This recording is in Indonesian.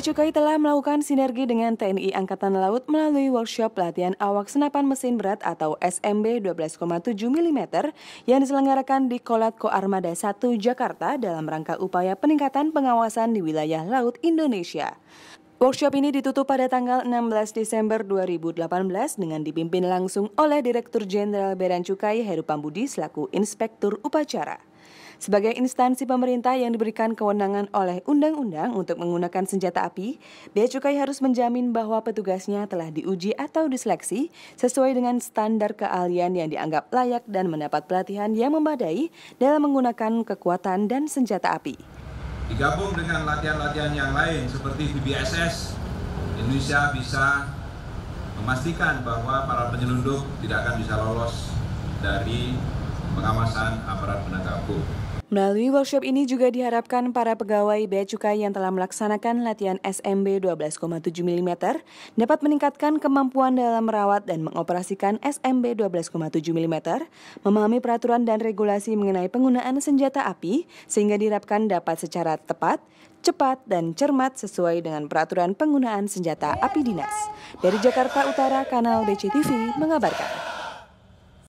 Bea Cukai telah melakukan sinergi dengan TNI Angkatan Laut melalui workshop pelatihan awak senapan mesin berat atau SMB 12,7 mm yang diselenggarakan di Kolatko Armada 1 Jakarta dalam rangka upaya peningkatan pengawasan di wilayah laut Indonesia. Workshop ini ditutup pada tanggal 16 Desember 2018 dengan dipimpin langsung oleh Direktur Jenderal Bea Cukai Heru Pambudi selaku Inspektur Upacara. Sebagai instansi pemerintah yang diberikan kewenangan oleh undang-undang untuk menggunakan senjata api, Bea Cukai harus menjamin bahwa petugasnya telah diuji atau diseleksi sesuai dengan standar keahlian yang dianggap layak dan mendapat pelatihan yang memadai dalam menggunakan kekuatan dan senjata api. Digabung dengan latihan-latihan yang lain seperti VBSS, Indonesia bisa memastikan bahwa para penyelundup tidak akan bisa lolos dari pengawasan aparat penegak hukum. Melalui workshop ini juga diharapkan para pegawai Bea Cukai yang telah melaksanakan latihan SMB 12,7 mm dapat meningkatkan kemampuan dalam merawat dan mengoperasikan SMB 12,7 mm, memahami peraturan dan regulasi mengenai penggunaan senjata api sehingga diharapkan dapat secara tepat, cepat, dan cermat sesuai dengan peraturan penggunaan senjata api dinas. Dari Jakarta Utara, kanal BCTV mengabarkan.